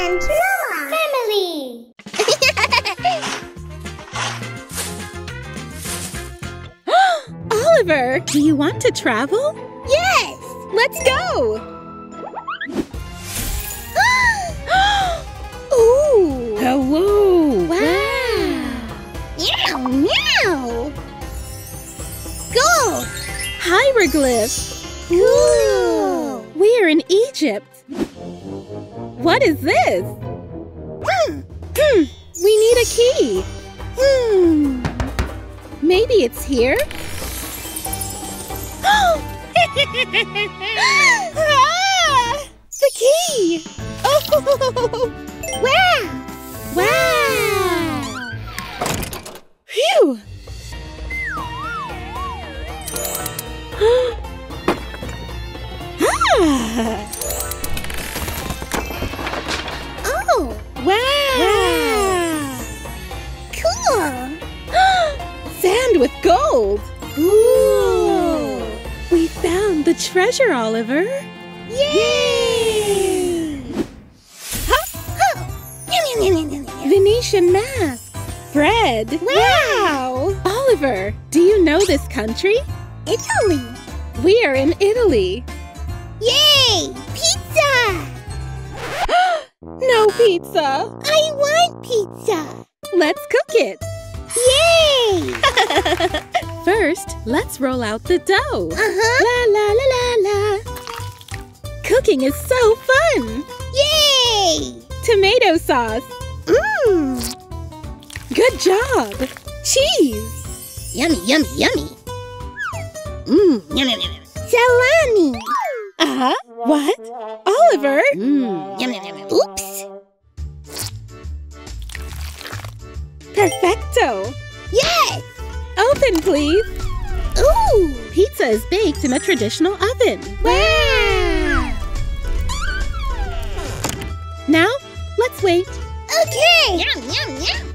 and Noah family. Oliver, do you want to travel? Yes, let's go. Ooh! Hello! Wow! Meow, meow! Go! Hieroglyph! Cool! We're in Egypt! What is this? We need a key! Maybe it's here? The key! Oh! Wow! Wow! Phew! Oh! Wow! Wow! Cool! Sand with gold! Ooh! We found the treasure, Oliver! Yay! Venetian mask. Bread. Wow. Wow! Oliver, do you know this country? Italy. We are in Italy. Yay! Pizza! No pizza. I want pizza. Let's cook it. Yay! First, let's roll out the dough. La la la la la. Cooking is so fun! Yay! Tomato sauce! Mmm! Good job! Cheese! Yummy, yummy, yummy! Mmm, yummy, yummy! Salami! Uh-huh! What? Oliver! Mmm, yummy, yummy! Oops! Perfecto! Yes! Open, please! Ooh! Pizza is baked in a traditional oven! Wow! Now, let's wait. Okay! Yum, yum, yum!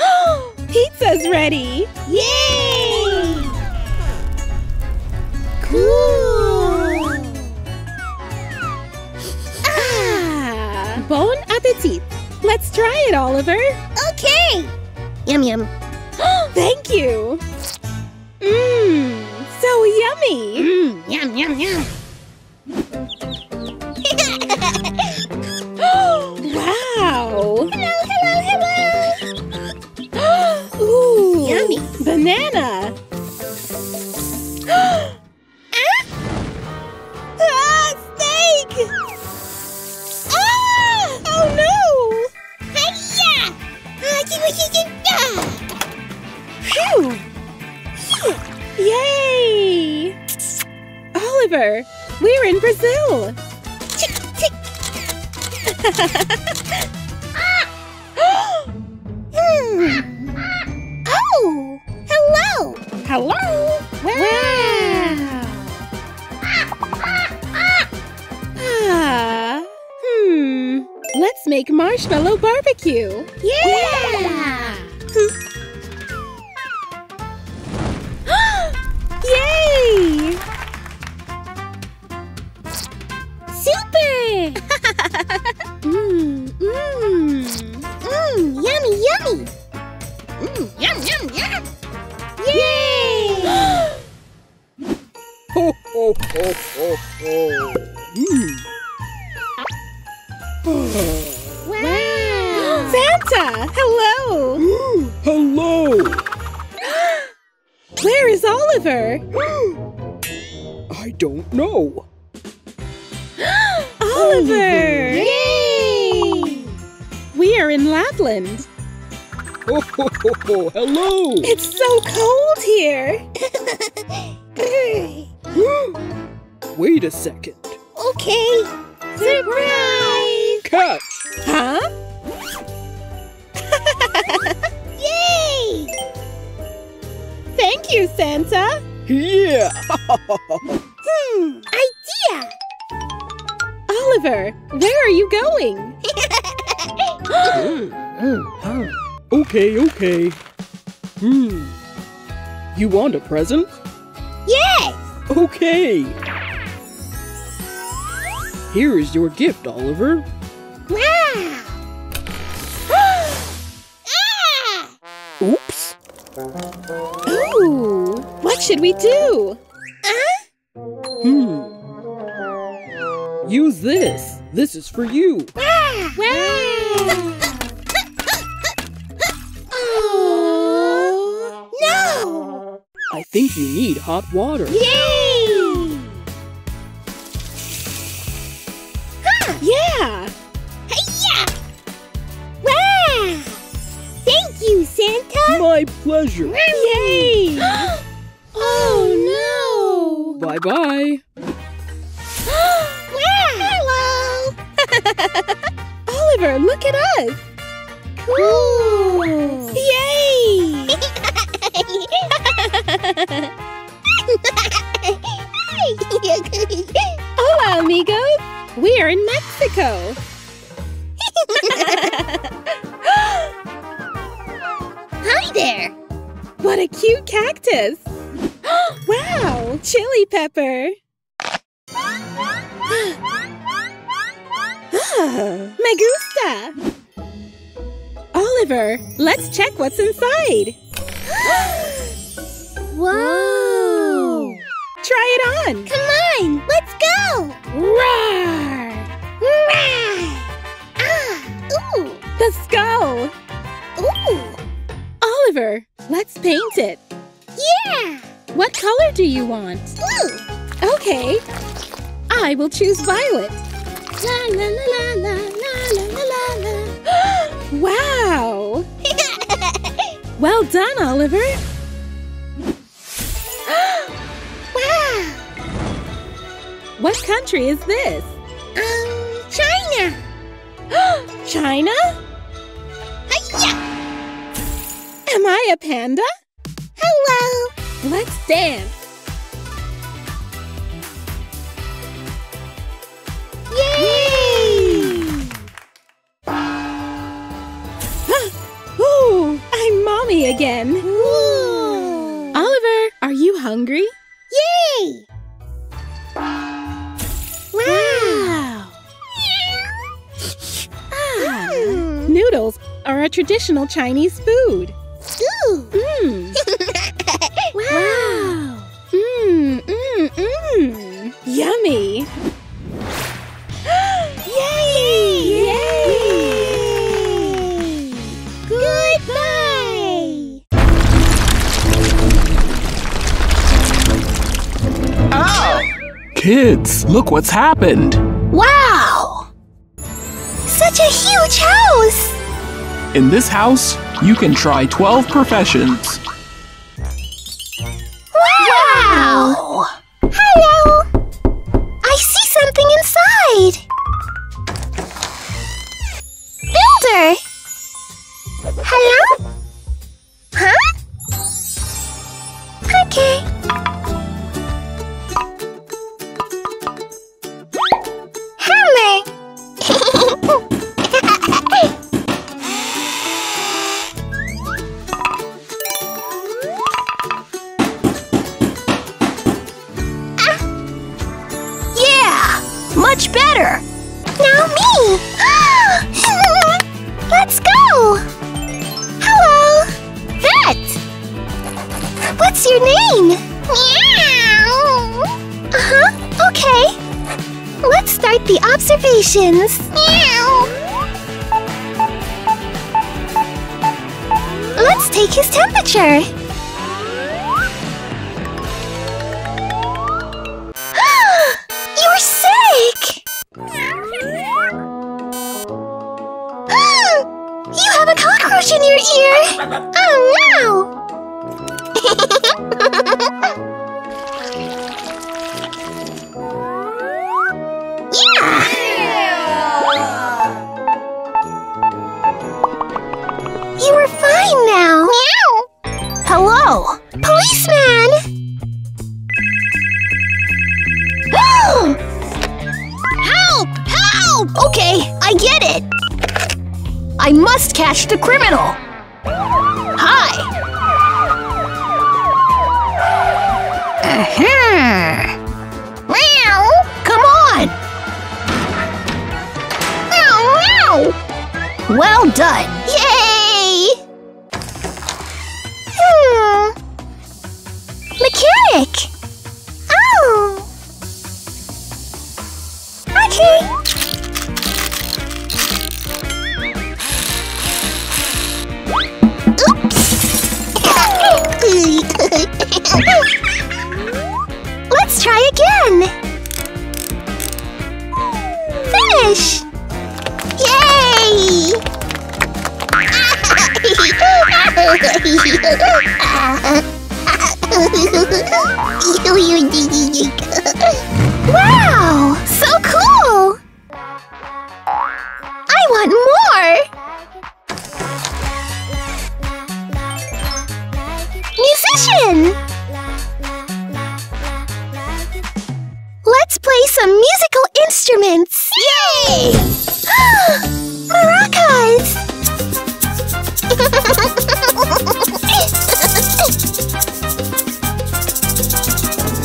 Oh, pizza's ready! Yay! Cool! Ah! Bon appetit! Let's try it, Oliver! Okay! Yum, yum! Oh, thank you! Mmm! So yummy! Mmm! Yum, yum, yum! Wow! Hello, hello, hello! Ooh! Yummy! Banana! Ah! Ah! Snake! Ah! Oh no! Hiya! Phew! Yay! Oliver, we're in Brazil! Oh! Hello! Hello! Wow! Let's make marshmallow barbecue! Yeah! Yay! Super! Yummy, yummy! Yum, yum, yum! Yay! Ho, ho, ho, ho, ho! Wow! Wow! Santa! Hello! Hello! Where is Oliver? I don't know. Oliver! Yay! We are in Lapland. Ho, ho, ho, ho. Hello! It's so cold here! Wait a second. Okay. Surprise! Catch! Huh? Yay! Thank you, Santa! Yeah! Idea! Oliver, where are you going? Okay, okay. You want a present? Yes! Okay! Here is your gift, Oliver. should we do? Use this. This is for you. Ah. Wow. Oh, no! I think you need hot water. Yay! Huh. Yeah. Hi-ya! Wow! Thank you, Santa. My pleasure. Yay! Oh no! Bye bye. Oliver, look at us! Cool! Yay! Hola, amigos! We're in Mexico! Hi there! What a cute cactus! Wow! Chili pepper! Oh, me gusta! Oliver, let's check what's inside! Whoa! Try it on! Come on, let's go! Roar! Roar! Ah! Ooh! The skull! Ooh! Oliver, let's paint it! Yeah! What color do you want? Blue! Okay! I will choose violet! La, la, la, la, la, la, la, la. Wow! Well done, Oliver! Wow! What country is this? China! China? Hi-ya! Am I a panda? Hello! Let's dance! Yay! Oh, I'm Mommy again. Ooh. Oliver, are you hungry? Yay! Wow! Ah, noodles are a traditional Chinese food. Ooh! Mm. Wow! Mmm, mmm, mmm! Yummy! Yay! Yay! Goodbye! Oh! Kids, look what's happened! Wow! Such a huge house! In this house, you can try 12 professions. Wow! Hello! I see something inside! Builder! Hello? Huh? Okay. Hammer! Yeah! Much better! Now me! Let's go! Hello! Vet! What's your name? Meow! Uh-huh, okay. Let's start the observations. Meow! Let's take his temperature. You're sick! You have a cockroach in your ear! Oh no! Yeah! You are fine now! Meow! Hello! Policeman! Help! Help! Okay, I get it! I must catch the criminal! Hi! Uh-huh! Meow! Come on! Meow, meow! Well done! Yay! Hmm. Mechanic! fish! Yay! Wow! So cool! I want more! Musician! Let's play some musical instruments! Yay! Maracas!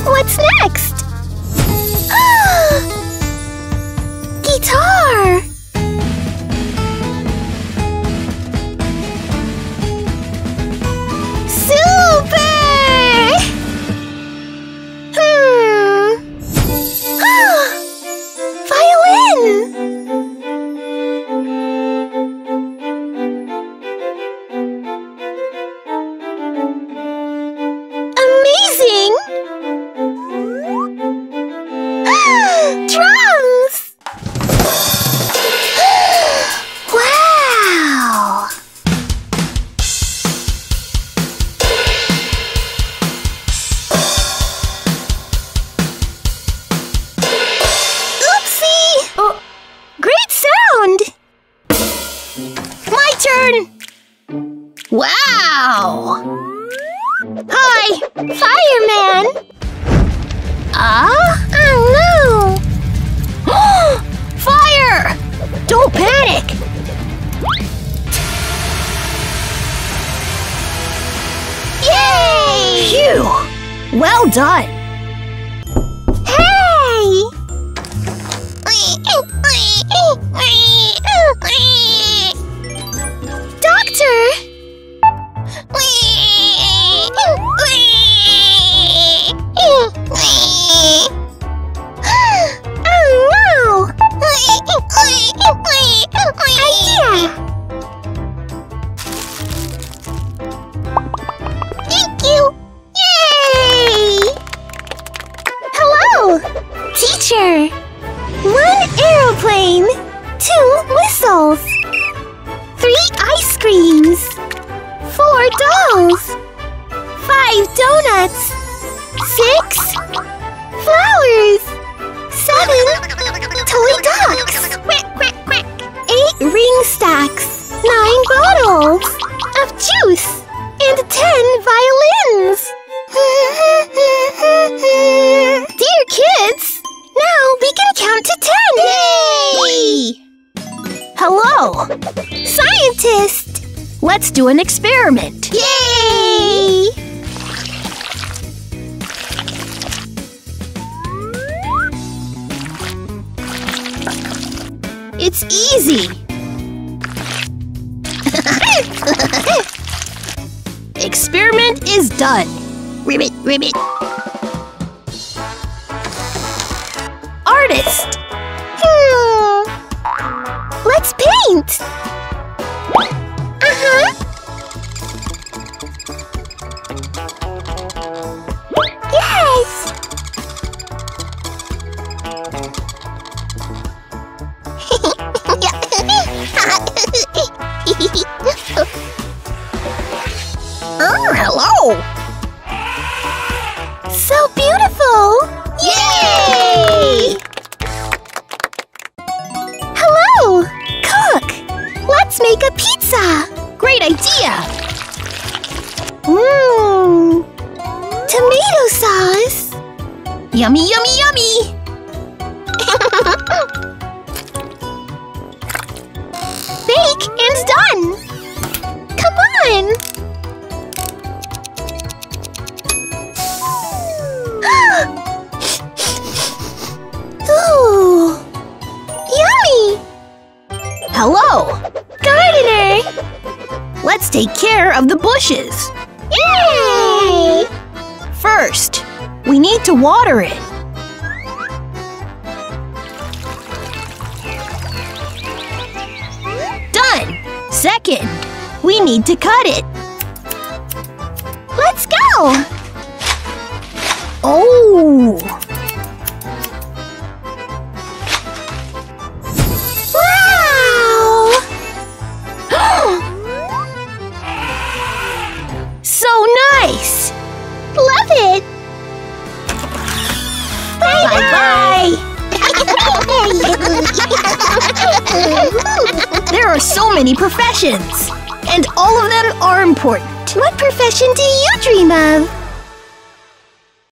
What's next? Guitar! There are so many professions, and all of them are important. What profession do you dream of?